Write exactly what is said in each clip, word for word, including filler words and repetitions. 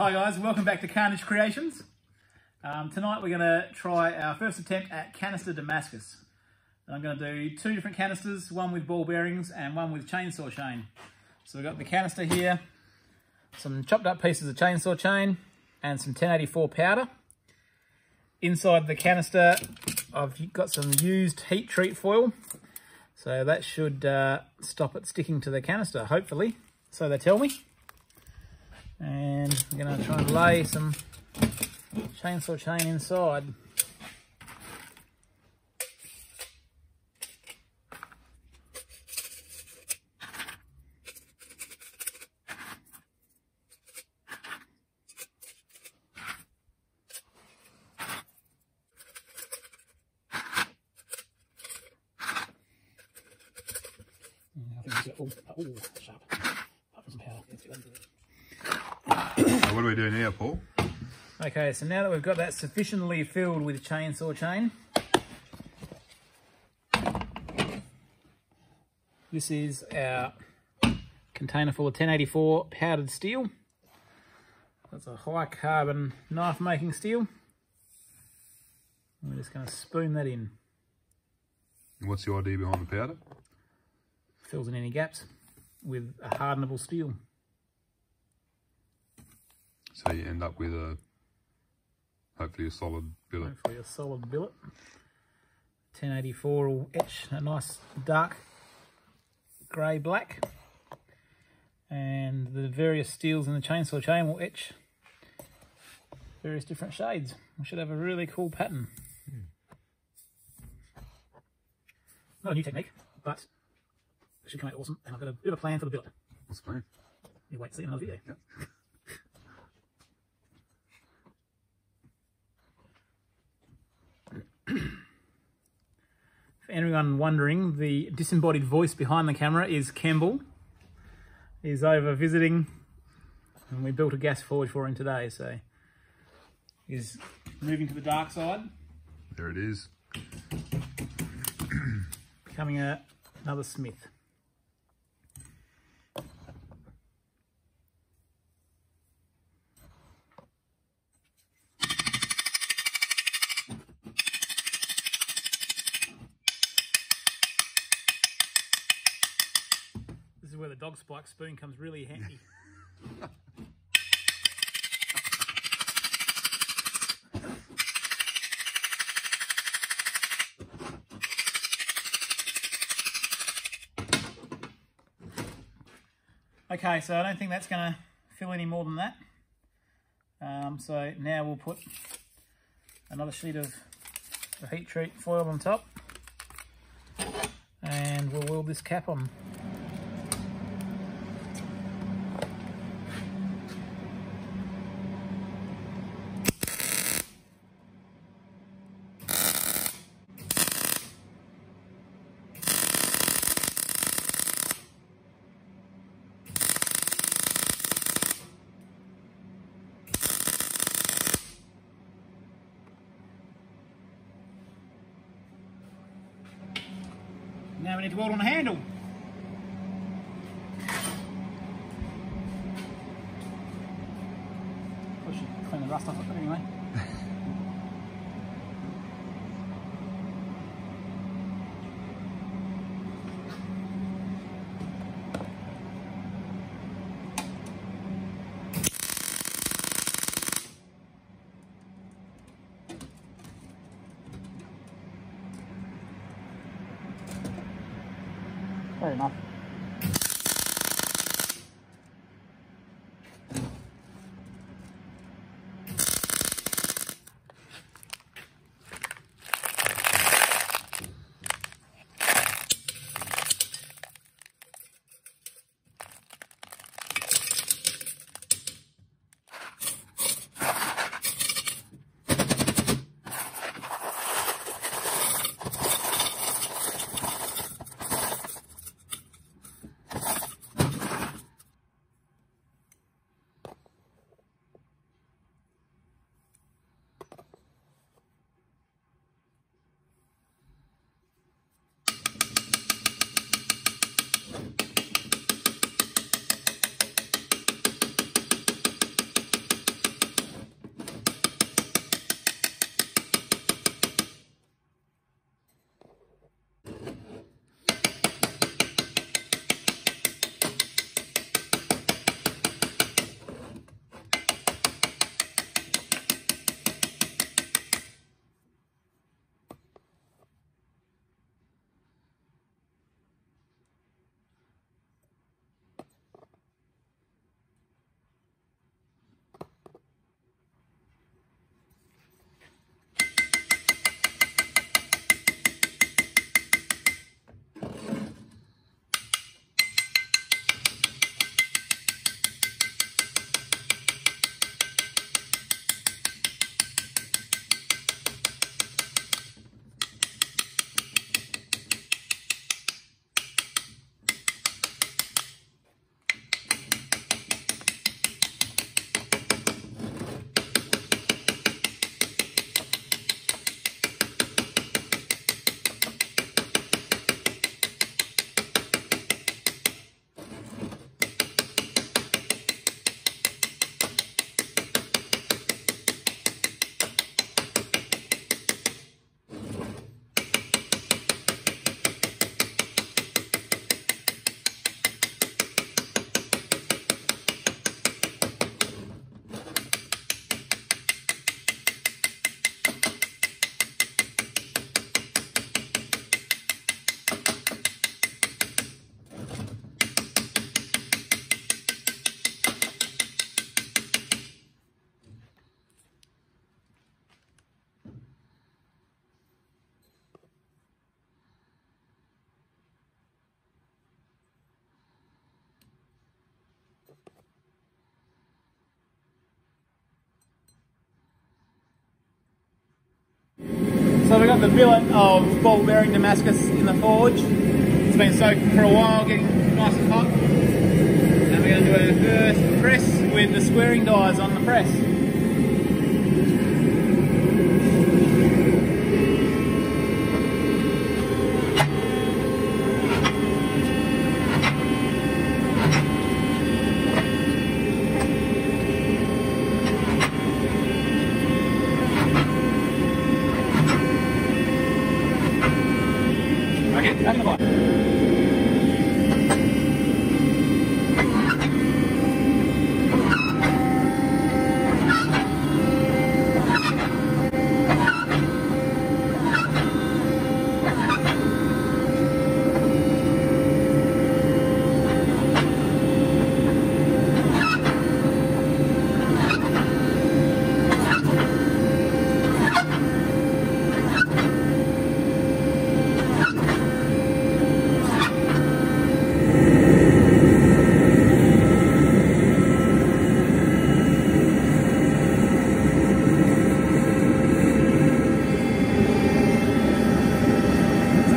Hi guys, welcome back to Carnage Creations. Um, tonight we're going to try our first attempt at canister Damascus. And I'm going to do two different canisters, one with ball bearings and one with chainsaw chain. So we've got the canister here, some chopped up pieces of chainsaw chain and some ten eighty-four powder. Inside the canister I've got some used heat treat foil, so that should uh, stop it sticking to the canister, hopefully, so they tell me. And I'm going to try and lay some chainsaw chain inside. I think it's got, oh, oh, sharp. Up with some powder. What do we do now, Paul? Okay, so now that we've got that sufficiently filled with chainsaw chain, this is our container full of ten eighty-four powdered steel. That's a high carbon knife making steel. We're just going to spoon that in. What's the idea behind the powder? Fills in any gaps with a hardenable steel. So you end up with a, hopefully a solid billet. Hopefully a solid billet. ten eighty-four will etch a nice dark grey black. And the various steels in the chainsaw chain will etch various different shades. We should have a really cool pattern. Hmm. Not a new technique, but it should come out awesome. And I've got a bit of a plan for the billet. What's the plan? You wait to see another video. Yeah. For anyone wondering, the disembodied voice behind the camera is Kemble. He's over visiting and we built a gas forge for him today, so he's moving to the dark side. There it is. Becoming a, another smith. This is where the dog spike spoon comes really handy. Okay, so I don't think that's going to fill any more than that. Um, so now we'll put another sheet of the heat treat foil on top and we'll weld this cap on. Now we need to weld on a handle. I should clean the rust off it, but anyway. Fair enough. So we got the billet of ball bearing Damascus in the forge. It's been soaked for a while, getting nice and hot. And we're going to do our first press with the squaring dies on the press.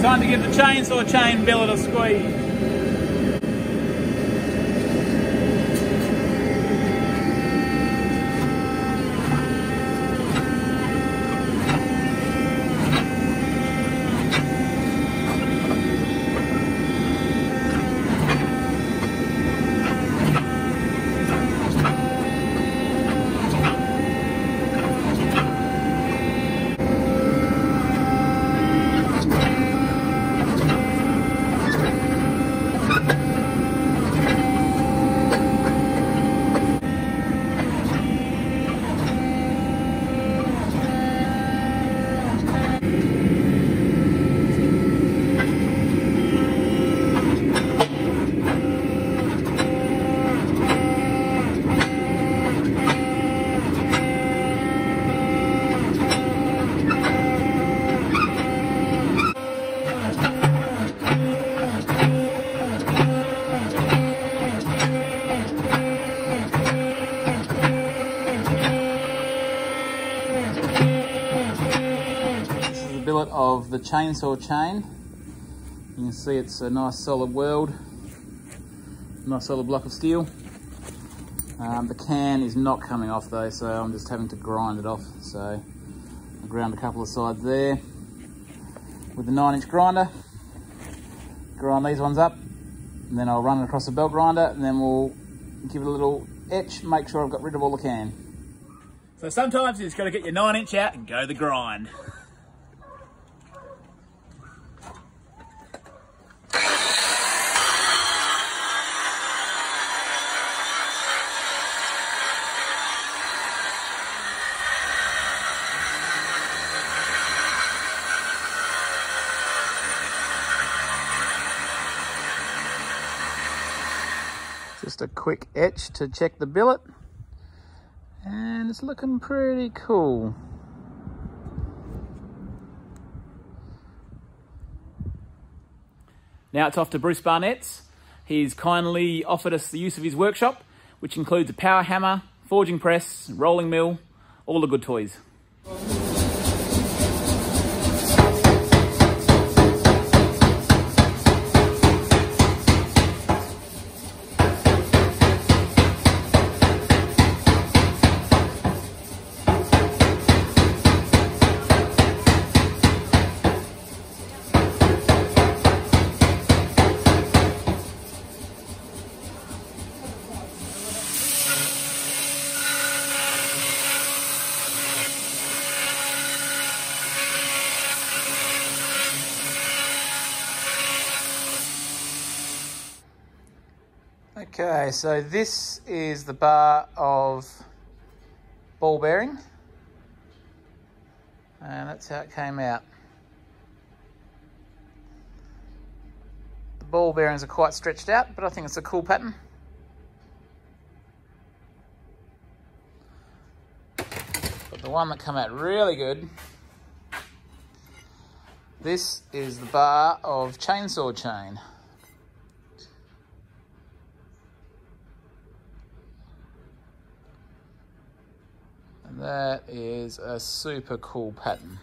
Time to give the chainsaw chain billet a squeeze. Of the chainsaw chain. You can see it's a nice solid weld, nice solid block of steel. Um, the can is not coming off though, so I'm just having to grind it off. So I ground a couple of sides there with the nine inch grinder, grind these ones up, and then I'll run it across the belt grinder, and then we'll give it a little etch, make sure I've got rid of all the can. So sometimes you just got to get your nine inch out and go the grind. Just a quick etch to check the billet, and it's looking pretty cool. Now it's off to Bruce Barnett's. He's kindly offered us the use of his workshop, which includes a power hammer, forging press, rolling mill, all the good toys. Okay, so this is the bar of ball bearing, and that's how it came out. The ball bearings are quite stretched out, but I think it's a cool pattern. But the one that came out really good, this is the bar of chainsaw chain. That is a super cool pattern.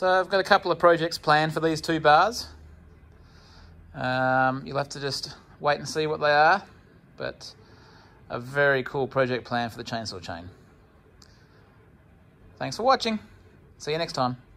So I've got a couple of projects planned for these two bars. Um, you'll have to just wait and see what they are, but a very cool project plan for the chainsaw chain. Thanks for watching. See you next time.